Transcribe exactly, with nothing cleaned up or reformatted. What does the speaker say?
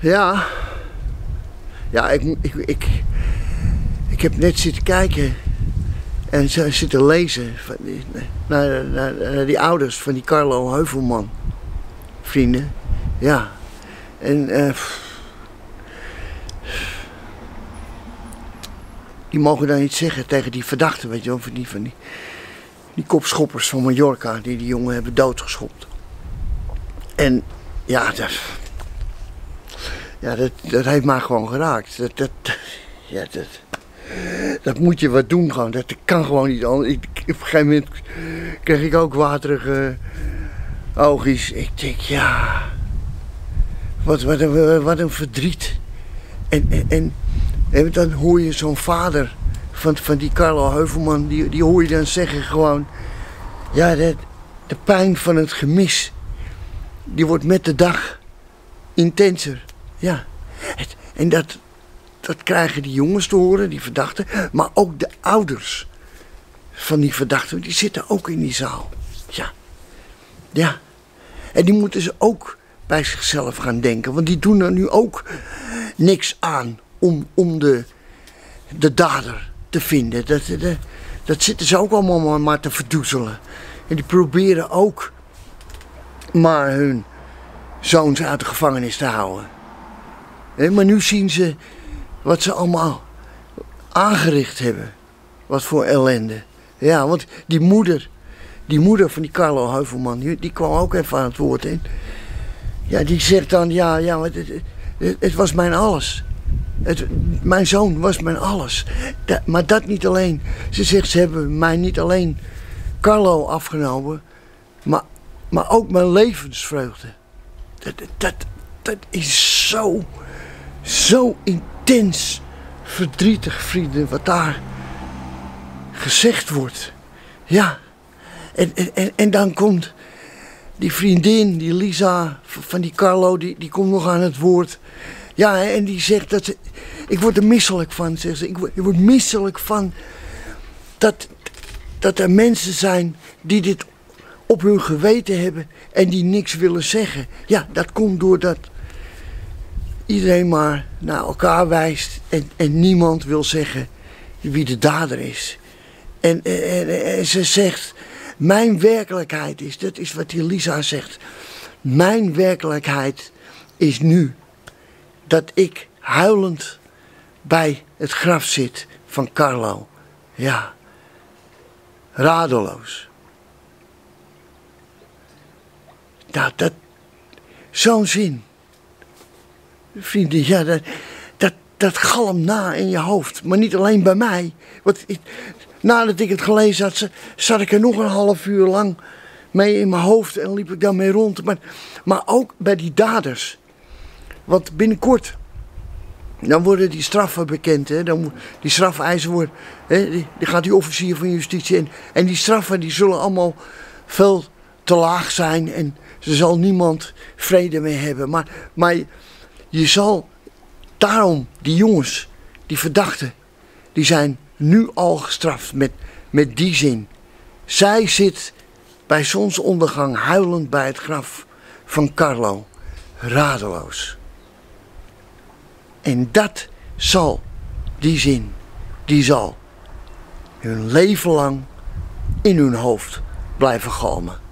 Ja, ja ik, ik, ik, ik heb net zitten kijken en zitten lezen van die, naar, naar, naar die ouders van die Carlo Heuvelman vrienden. Ja, en uh, die mogen dan iets zeggen tegen die verdachten, weet je wel, van die, van die, die kopschoppers van Mallorca die die jongen hebben doodgeschopt. En ja, dat... Ja, dat, dat heeft mij gewoon geraakt. Dat, dat, ja, dat, dat moet je wat doen gewoon. Dat kan gewoon niet anders. Ik, op een gegeven moment kreeg ik ook waterige oogjes. Ik denk, ja, wat, wat, een, wat een verdriet. En, en, en, en dan hoor je zo'n vader van, van die Carlo Heuvelman, die, die hoor je dan zeggen gewoon, ja, dat, de pijn van het gemis, die wordt met de dag intenser. Ja, het, en dat, dat krijgen die jongens te horen, die verdachten, maar ook de ouders van die verdachten, die zitten ook in die zaal. Ja, ja. En die moeten ze ook bij zichzelf gaan denken, want die doen er nu ook niks aan om, om de, de dader te vinden. Dat, de, dat zitten ze ook allemaal maar, maar te verdoezelen. En die proberen ook maar hun zoons uit de gevangenis te houden. Nee, maar nu zien ze wat ze allemaal aangericht hebben. Wat voor ellende. Ja, want die moeder, die moeder van die Carlo Heuvelman, die, die kwam ook even aan het woord in. Ja, die zegt dan, ja, ja, het, het, het was mijn alles. Het, mijn zoon was mijn alles. Dat, maar dat niet alleen. Ze zegt, ze hebben mij niet alleen Carlo afgenomen, maar, maar ook mijn levensvreugde. Dat, dat, dat is zo... Zo intens verdrietig, vrienden, wat daar gezegd wordt. Ja, en, en, en dan komt die vriendin, die Lisa, van die Carlo, die, die komt nog aan het woord. Ja, en die zegt dat ze, ik word er misselijk van, zegt ze. Ik word, ik word misselijk van dat, dat er mensen zijn die dit op hun geweten hebben en die niks willen zeggen. Ja, dat komt doordat iedereen maar naar elkaar wijst en, en niemand wil zeggen wie de dader is. En, en, en ze zegt, mijn werkelijkheid is, dat is wat die Lisa zegt, mijn werkelijkheid is nu dat ik huilend bij het graf zit van Carlo. Ja, radeloos. Nou, dat, zo'n zin. Vrienden, ja, dat, dat, dat galmt na in je hoofd. Maar niet alleen bij mij. Want ik, nadat ik het gelezen had, zat ik er nog een half uur lang mee in mijn hoofd en liep ik daarmee rond. Maar, maar ook bij die daders. Want binnenkort, dan worden die straffen bekend. Hè? Dan, die strafeisen worden, hè? Die, die gaat die officier van justitie in. En die straffen die zullen allemaal veel te laag zijn. En er zal niemand vrede mee hebben. Maar... maar je zal daarom, die jongens, die verdachten, die zijn nu al gestraft met, met die zin. Zij zit bij zonsondergang huilend bij het graf van Carlo, radeloos. En dat zal, die zin, die zal hun leven lang in hun hoofd blijven galmen.